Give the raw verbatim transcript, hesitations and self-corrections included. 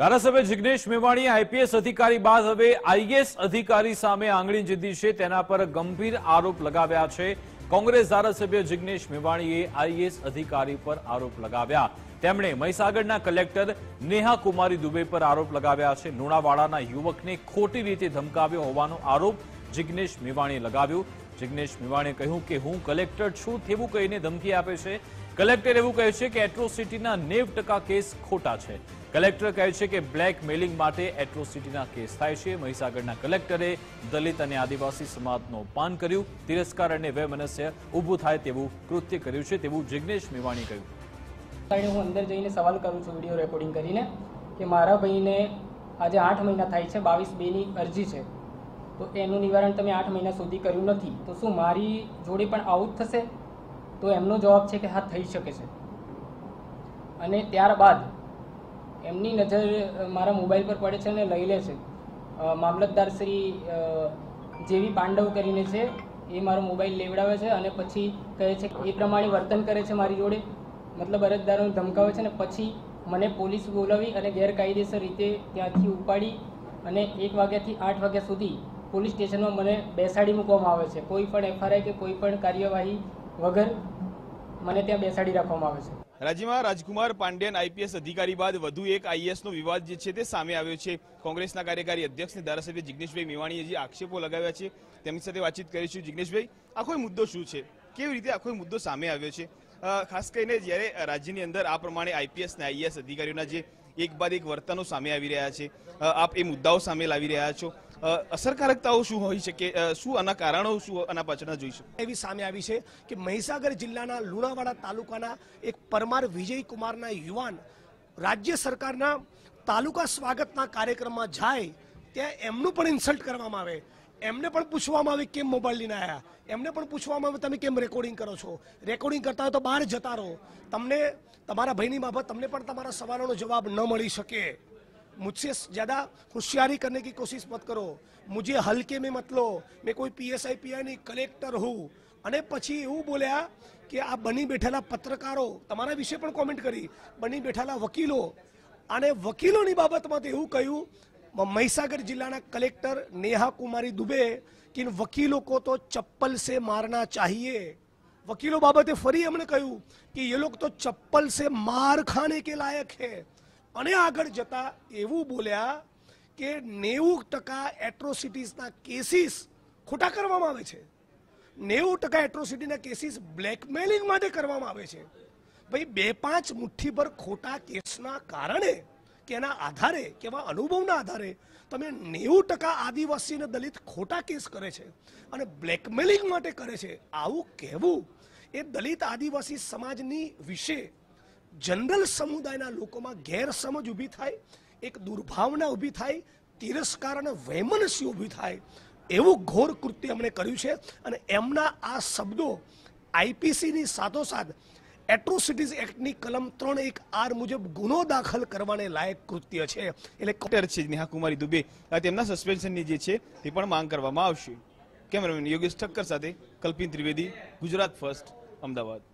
ધારાસભ્ય જિગ્નેશ મેવાણી આઈપીએસ અધિકારી બાદ હવે આઈએએસ અધિકારી સામે આંગળી ચીંધી છે તેના પર ગંભીર આરોપ લગાવ્યા છે। કોંગ્રેસ ધારાસભ્ય જિગ્નેશ મેવાણીએ આઈએએસ અધિકારી પર આરોપ લગાવ્યા। તેમણે મહીસાગરના કલેક્ટર નેહાકુમારી દુબે પર આરોપ લગાવ્યા છે। લુણાવાડાના યુવકને ખોટી રીતે ધમકાવ્યો હોવાનો આરોપ જિગ્નેશ મેવાણીએ લગાવ્યો। જિગ્નેશ મેવાણીએ કહ્યું કે હું કલેક્ટર છું તેવું કહીને ધમકી આપે છે। કલેક્ટર એવું કહે છે કે એટ્રોસિટીના નેવું ટકા કેસ ખોટા છે। कलेक्टर कहे कि ब्लेकमेलिंग माटे एट्रोसिटी केस थाय। महीसागर कलेक्टरे दलित और आदिवासी समाज अपमान कर्यु, तिरस्कार और वैमनस्य उभू थाय कृत्य कर्यु छे तेवुं जिग्नेश मेवाणी कह्युं। हूँ अंदर जईने सवाल करूँ छुं विडियो रेकॉर्डिंग करीने कि मारा भाईने आज आठ महीना थाय छे, बावीस बे नी अरजी छे, तो एनुं निवारण तमे आठ महीना सुधी कर्युं नथी, तो शुं मारी जोड़े पण आउट थशे? तो एमनो जवाब छे कि हाँ, थई शके छे। अने त्यारबाद एमनी नजर मारा मोबाइल पर पड़े छे ने लई ले छे। मामलतदार श्री जेवी पांडव करीने छे, ए मारो मोबाइल लेवड़ावे छे अने पछी कहे छे ए प्रमाणे वर्तन करे छे मारी जोड़े, मतलब अरजदारोने धमकावे छे ने पछी मने पोलीस बोलावी अने गैरकायदेसर रीते त्यांथी उपाड़ी अने एक वाग्याथी आठ वाग्या सुधी पोलीस स्टेशनमां मने बेसाडी मूकवामां आवे छे। कोई पण एफआईआर के कोई पण कार्यवाही वगर मने त्यां बेसाडी राखवामां आवे छे। राज्य में राजकुमार पांडे आईपीएस अधिकारी बाद वधु एक आईएएस नो विवाद जे सामे आव्यो छे। कांग्रेस कार्यकारी अध्यक्ष ने धारासभ्य जिग्नेश भाई मेवाणीए जे आक्षेपो लगाव्या छे तेमनी साथे वातचीत करीशुं। जिग्नेश भाई, आखो मुद्दो शुं छे, केवी रीते आखो मुद्दो सामे आव्यो छे? खास करीने ज्यारे राज्यनी अंदर आ प्रमाणे आईपीएस ने आईएएस अधिकारीओना जे एक बाद एक वर्तनो सामे आवी रह्या छे, आप ए मुद्दाओ सामे लावी रह्या छो, असरकारकताओ शुं होई शके, शुं आना कारणो शुं, आना पाछळना जोई शकाय? एवी सामे आवी छे के महीसागर जिल्लाना લુણાવાડા तालुकाना एक परमार विजयकुमारना युवान राज्य सरकारना तालुका स्वागतना कार्यक्रममां जाय त्यां एमनुं पण इन्सल्ट करवामां आवे। एमने पण पूछवामां आवे केम मोबाइल लईने आव्या, एमने पण पूछवामां आवे तमे केम रेकॉर्डिंग करो छो, रेकॉर्डिंग करता हो तो बहार जता रहो, तमने तमारा भाईनी बाबत तमने पण तमारा सवालोनो जवाब न मळी शके। मुझसे ज़्यादा होशियारी करने की कोशिश मत करो, मुझे हल्के में मत लो, मैं कोई पीएसआई पीआई नहीं, कलेक्टर हूँ। अने पछी एवुं बोल्या कि आ बनी बैठेला पत्रकारो तमारा विषे पण कॉमेंट करी, बनी बैठेला वकीलो अने वकीलोनी बाबतमां तो एवुं कह्युं। महीसागर जिला कलेक्टर नेहाकुमारी दुबे कि वकीलों को तो चप्पल से मारना चाहिए। वकीलों बाबते फरी हमने कहूं कि ये लोग तो चप्पल से मार खाने के लायक है। अने आगळ जता एवं बोल्या कि नेवु टका एट्रोसिटीज ना केसीस खोटा करवामां आवे छे, नेवु टका एट्रोसिटी ना केसीस ब्लेकमेलिंग माटे करवामां आवे छे। भाई बे पांच मुठ्ठी भर खोटा केसना कारणे केना आधारे केवा अनुभवना आधारे तमे नेवु टका आदिवासी ने दलित खोटा केस करे छे अने ब्लेकमेलिंग माटे करे छे। आवुं कहेवुं ए दलित आदिवासी समाजनी विषे जनरल समुदायना लोकोमां गैरसमज ऊभी थाय, एक दुर्भावना ऊभी थाय, तिरस्कार अने वैमनस्य ऊभी थाय एवुं घोर कृत्य अमणे कर्युं छे। अने एमना आ शब्दो आईपीसीनी साथोसाथ एट्रोसिटीज एक्टनी कलम त्रण एक आर मुजब गुनो दाखल करवाने लायक कृत्य छे। એટલે કોટર છે નેહાકુમારી દુબે તેમના સસ્પેન્શનની જે છે તે પણ માંગ કરવામાં આવશે। કેમેરામેન યોગેશ ઠક્કર સાથે કલ્પિન ત્રિવેદી, ગુજરાત ફર્સ્ટ, અમદાવાદ।